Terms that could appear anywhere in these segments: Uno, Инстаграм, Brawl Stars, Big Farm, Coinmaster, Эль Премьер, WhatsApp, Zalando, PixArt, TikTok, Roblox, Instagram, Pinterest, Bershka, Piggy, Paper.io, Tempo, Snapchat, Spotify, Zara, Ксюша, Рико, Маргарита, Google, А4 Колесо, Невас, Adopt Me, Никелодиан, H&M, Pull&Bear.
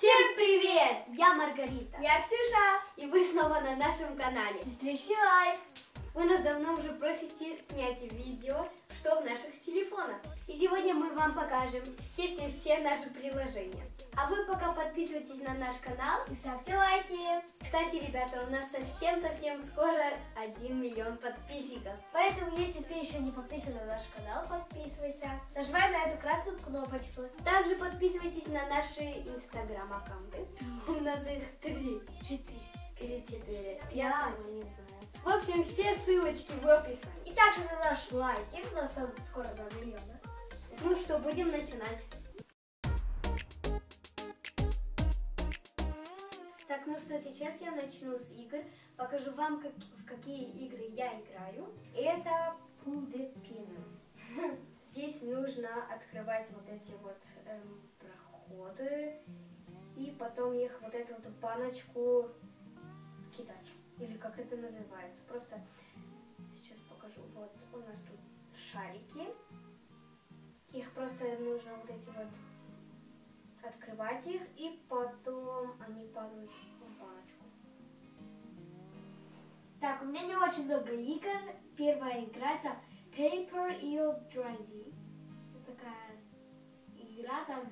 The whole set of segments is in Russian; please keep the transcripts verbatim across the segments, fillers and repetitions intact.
Всем привет! Я Маргарита. Я Ксюша. И вы снова на нашем канале. Встречный лайк. Вы нас давно уже просите снять видео, что в наших телефонах. И сегодня мы вам покажем все-все-все наши приложения. А вы пока подписывайтесь на наш канал и ставьте лайки. Кстати, ребята, у нас совсем-совсем скоро один миллион подписчиков. Поэтому, если ты еще не подписан на наш канал, подписывайся. Нажимай на эту красную кнопочку. Также подписывайтесь на наши инстаграм-аккаунты. У нас их три. Четыре. Или четыре. Я не знаю. В общем, все ссылочки в описании. И также на наш лайк. У нас там скоро два миллиона. Ну что, будем начинать. Так, ну что, сейчас я начну с игр. Покажу вам, как, в какие игры я играю. Это Pull&Bear. Здесь нужно открывать вот эти вот эм, проходы. И потом их вот эту вот баночку кидать. Или как это называется, просто сейчас покажу. Вот у нас тут шарики, их просто нужно вот эти вот открывать их, и потом они падают в баночку. Так, у меня не очень много игр. Первая игра это Paper.io три дэ. Это такая игра, там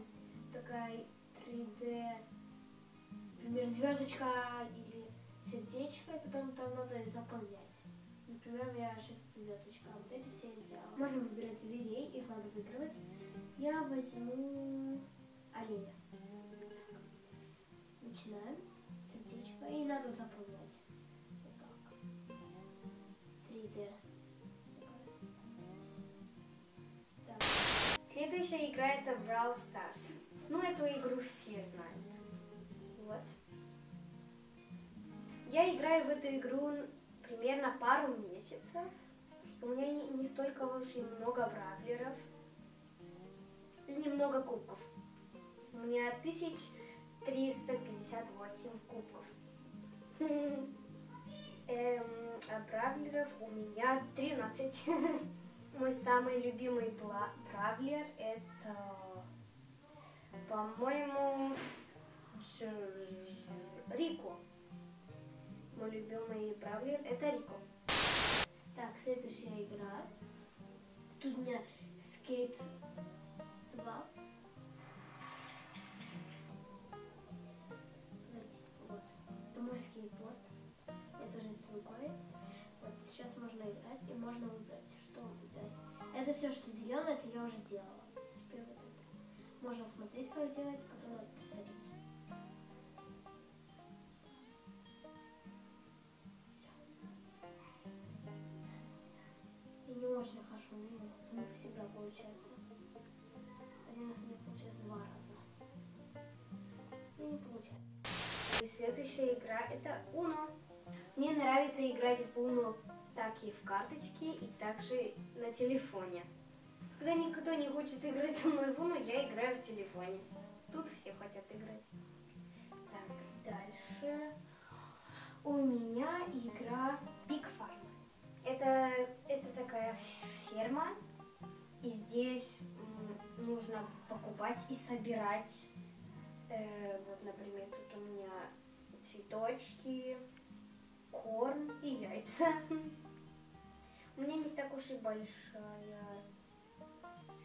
такая три дэ, например, звездочка или сердечко, и потом там надо заполнять. Например, я шестицветочка, вот эти все взяла. Можно выбирать зверей, их надо выигрывать. Я возьму оленя. Начинаем. Сердечко, и надо заполнять. Вот так. три дэ. Так. Следующая игра это Brawl Stars. Ну, эту игру все знают. Вот. Я играю в эту игру примерно пару месяцев. У меня не, не столько уж и много бравлеров. И немного кубков. У меня тысяча триста пятьдесят восемь кубков. А бравлеров у меня тринадцать. Мой самый любимый бравлер это, по-моему, Рико. Мой любимый бравлер это Рико. Так, следующая игра. Тут у меня скейт два. Вот. Это мой скейтборд. Это жизнь другой. Вот сейчас можно играть и можно выбрать, что взять. Это все, что зеленое, это я уже сделала. Теперь вот это. Можно смотреть, как делать, потом повторить. Не очень хорошо, но всегда получается. Один раз мне получается два раза. И не получается. И следующая игра это Uno. Мне нравится играть в Uno так и в карточки, и также на телефоне. Когда никто не хочет играть со мной в Uno, я играю в телефоне. Тут все хотят играть. Так, дальше. У меня игра Big Farm. Это, это такая ферма, и здесь нужно покупать и собирать, э, вот, например, тут у меня цветочки, корм и яйца. У меня не так уж и большая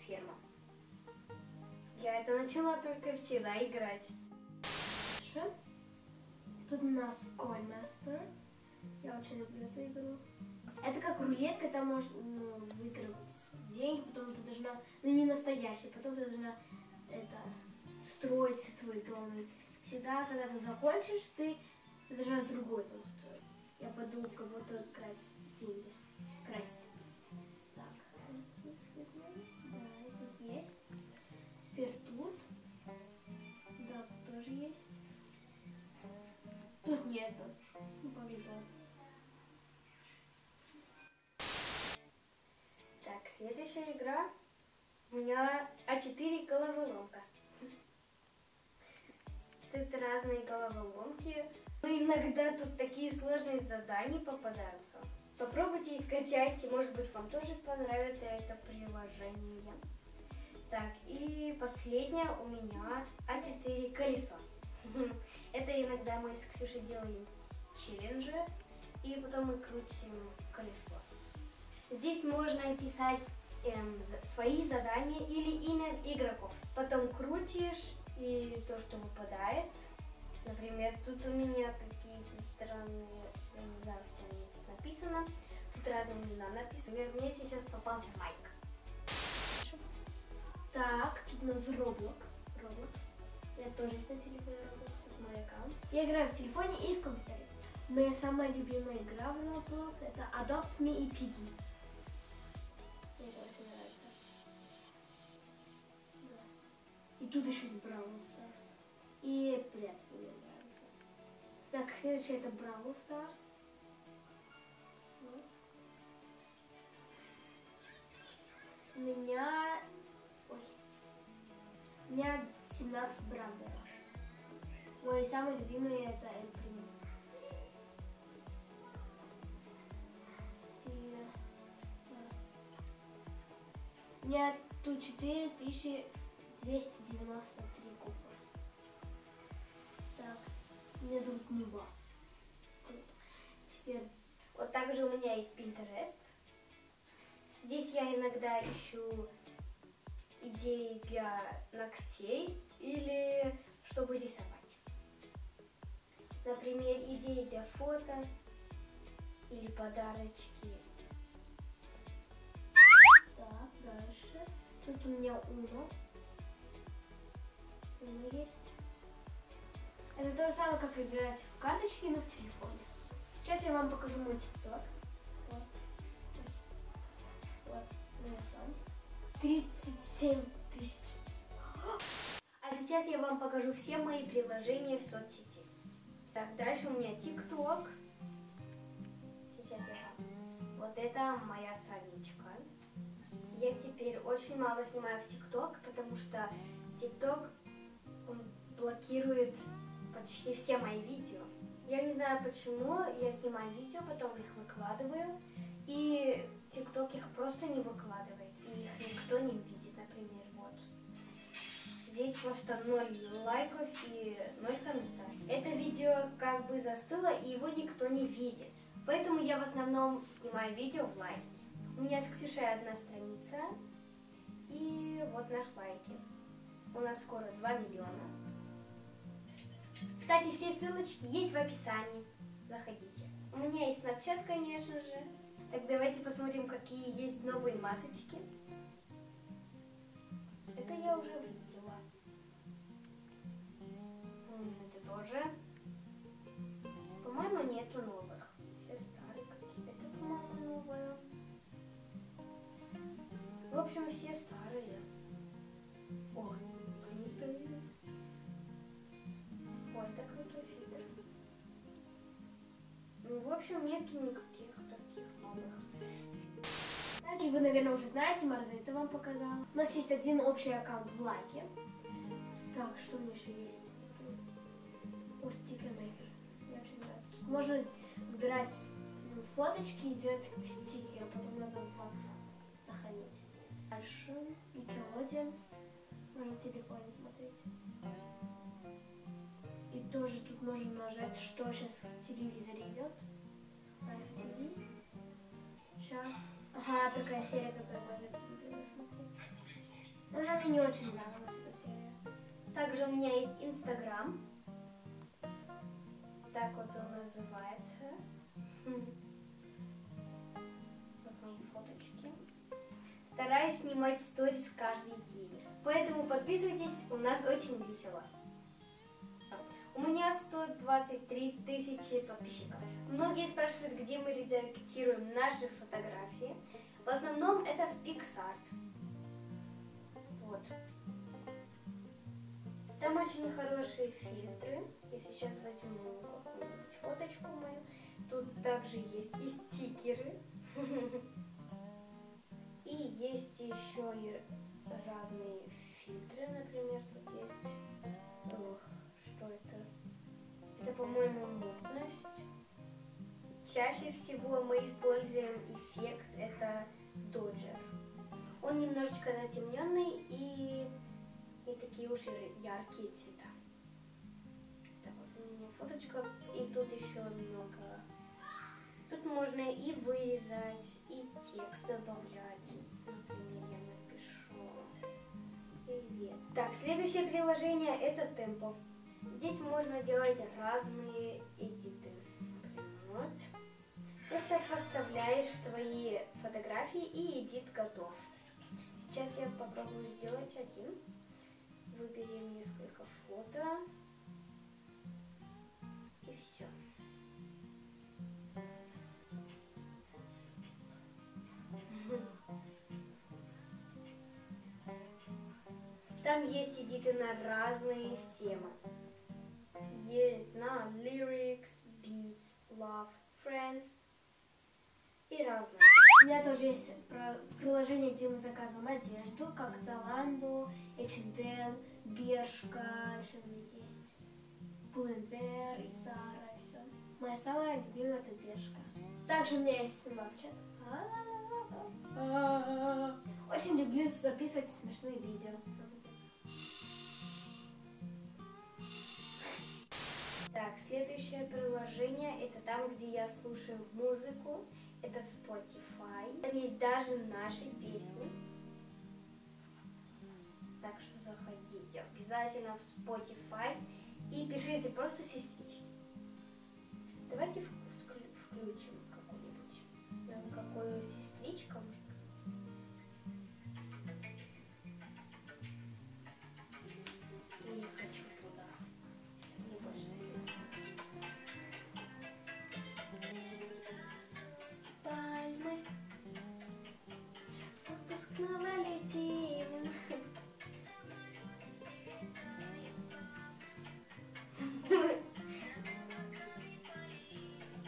ферма. Я это начала только вчера играть. Тут у нас Coinmaster. Я очень люблю эту игру. Это как рулетка, там можно, ну, выигрывать деньги, потом ты должна, ну не настоящий, потом ты должна это, строить свой дом. Всегда, когда ты закончишь, ты, ты должна другой дом строить. Я подумала, как будто красть деньги. Красть. Так, да, тут есть. Теперь тут. Да, тут тоже есть. Тут нету. Ну, повезло. Так, следующая игра у меня А четыре головоломка. Тут разные головоломки. Но иногда тут такие сложные задания попадаются. Попробуйте и скачайте, может быть вам тоже понравится это приложение. Так, и последнее у меня А четыре Колесо. Это иногда мы с Ксюшей делаем челленджи, и потом мы крутим колесо. Здесь можно писать эм, свои задания или имя игроков. Потом крутишь, и то, что выпадает. Например, тут у меня какие-то странные, я не знаю, что у меня тут написано. Тут разные имена написаны. Например, мне сейчас попался Майк. Так, тут у нас Roblox. Roblox. Я тоже, кстати, люблю Roblox, это мой аккаунт. Я играю в телефоне и в компьютере. Моя самая любимая игра в Roblox — это Adopt Me и Piggy. Мне это очень нравится. Да. И тут еще с Brawl Stars. И прятки мне нравится. Так, следующее — это Brawl Stars. Вот. У меня... Ой. У меня семнадцать брендов. Мой самый любимый — это Эль Премьер. У меня тут четыре тысячи двести девяносто три кубов. Так, меня зовут Невас. Теперь вот также у меня есть Pinterest. Здесь я иногда ищу идеи для ногтей или чтобы рисовать. Например, идеи для фото или подарочки. Так, дальше. Тут у меня Uno. Uno есть. Это то же самое, как играть в карточки, но в телефоне. Сейчас я вам покажу мой TikTok. Вот. Вот. Вот. тридцать семь тысяч. А сейчас я вам покажу все мои приложения в соцсети. Так, дальше у меня TikTok. Сейчас я... Вот это моя страничка. Я теперь очень мало снимаю в TikTok, потому что TikTok, он блокирует почти все мои видео. Я не знаю почему, я снимаю видео, потом их выкладываю, и TikTok их просто не выкладывает. Их никто не видит, например, вот. Здесь просто ноль лайков и ноль комментариев. Это видео как бы застыло, и его никто не видит. Поэтому я в основном снимаю видео в лайке. У меня с Ксюшей одна страница, и вот наш лайки. У нас скоро два миллиона. Кстати, все ссылочки есть в описании. Заходите. У меня есть Snapchat, конечно же. Так, давайте посмотрим, какие есть новые масочки. Это я уже видела. Это тоже. По-моему, нету новых. Все старые какие-то. Это, по-моему, новое. В общем, все старые. Ой, они появились. Ой, это крутой фильтр. Ну, в общем, нету никаких. Так, и вы, наверное, уже знаете, Маргарита вам показала. У нас есть один общий аккаунт в лайке. Так, что у меня еще есть? О, стикер-мейкер. Мне очень нравится. Тут можно выбирать ну, фоточки и делать как стикер, а потом надо в WhatsApp заходить. Дальше, Никелодиан. Можно в телефоне смотреть. И тоже тут можно нажать, что сейчас в телевизоре идет. эф ти ви. Сейчас. Ага, такая серия, которую можно смотреть. Она мне не очень нравилась, эта серия. Также у меня есть Instagram. Так вот он называется. Вот мои фоточки. Стараюсь снимать сторис каждый день. Поэтому подписывайтесь, у нас очень весело. У меня сто двадцать три тысячи подписчиков. Многие спрашивают, где мы редактируем наши фотографии. В основном это в PixArt. Вот. Там очень хорошие фильтры. Я сейчас возьму какую-нибудь фоточку мою. Тут также есть и стикеры. И есть еще и разные фильтры, например, тут есть. Это, это по-моему, мутность. Чаще всего мы используем эффект, это доджер. Он немножечко затемненный и, и такие уж яркие цвета. ручка, и тут еще много. Тут можно и вырезать, и текст добавлять. Например, я напишу «Привет». Так, следующее приложение — это Tempo. Здесь можно делать разные эдиты. Вот. Просто поставляешь свои фотографии, и эдит готов. Сейчас я попробую сделать один. Выберем несколько фото. И все. Там есть эдиты на разные темы. Есть на lyrics, beats, love, friends и разные. У меня тоже есть приложение, где мы заказываем одежду, как Zalando, эйч энд эм, Bershka, еще у меня есть Pull&Bear и Zara, и все. Моя самая любимая — это Bershka. Также у меня есть Snapchat. Очень люблю записывать смешные видео. Так, следующее приложение — это там, где я слушаю музыку. Это Spotify. Там есть даже наши песни. Так что заходите обязательно в Spotify и пишите просто «сестрички». Давайте включим какую-нибудь. Нам какую сестричку.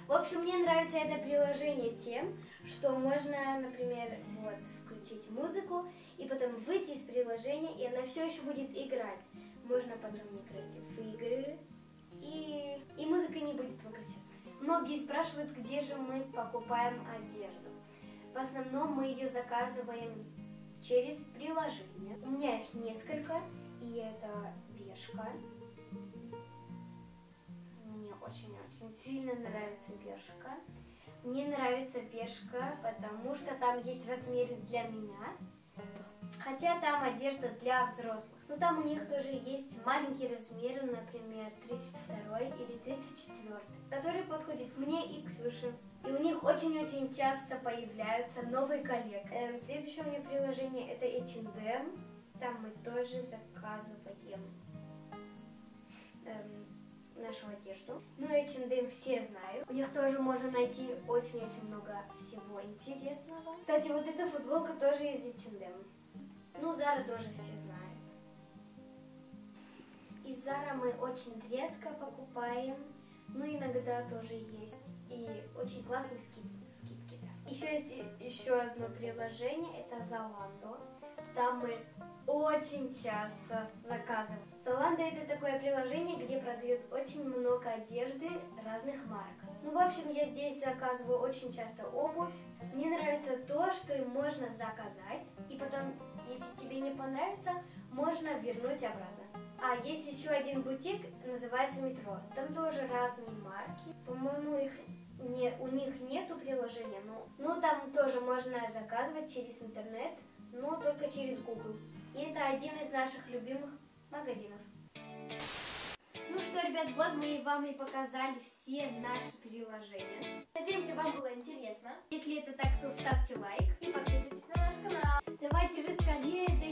В общем, мне нравится это приложение тем, что можно, например, вот, включить музыку и потом выйти из приложения, и она все еще будет играть. Можно потом играть в игры, и, и музыка не будет выключаться. Многие спрашивают, где же мы покупаем одежду. В основном мы ее заказываем через приложение. У меня их несколько, и это Bershka. Очень-очень сильно нравится Bershka. Мне нравится Bershka, потому что там есть размеры для меня. Хотя там одежда для взрослых. Но там у них тоже есть маленькие размеры, например, тридцать второй или тридцать четвёртый, который подходит мне и Ксюше. И у них очень-очень часто появляются новые коллекции. Эм, следующее у меня приложение — это эйч энд эм. Там мы тоже заказываем эм, нашу одежду. Ну, эйч энд эм все знают. У них тоже можно найти очень-очень много всего интересного. Кстати, вот эта футболка тоже из эйч энд эм. Ну, Zara тоже все знают. Из Zara мы очень редко покупаем. Ну, иногда тоже есть. И очень классные скидки. скидки да. Еще есть еще одно приложение. Это Zalando. Там мы очень часто заказываем. Zalando — это такое приложение, где продают очень много одежды разных марок. Ну, в общем, я здесь заказываю очень часто обувь. Мне нравится то, что им можно заказать, и потом, если тебе не понравится, можно вернуть обратно. А есть еще один бутик, называется Metro. Там тоже разные марки. По-моему, их не, у них нету приложения, но, но там тоже можно заказывать через интернет, но только через Google. И это один из наших любимых магазинов. Ну что, ребят, вот мы вам и показали все наши приложения. Надеемся, вам было интересно. Если это так, то ставьте лайк и подписывайтесь на наш канал. Давайте же скорее